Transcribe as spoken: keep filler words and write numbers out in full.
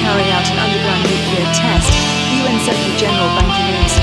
carry out an underground nuclear test, U N Secretary General Ban Ki-moon said.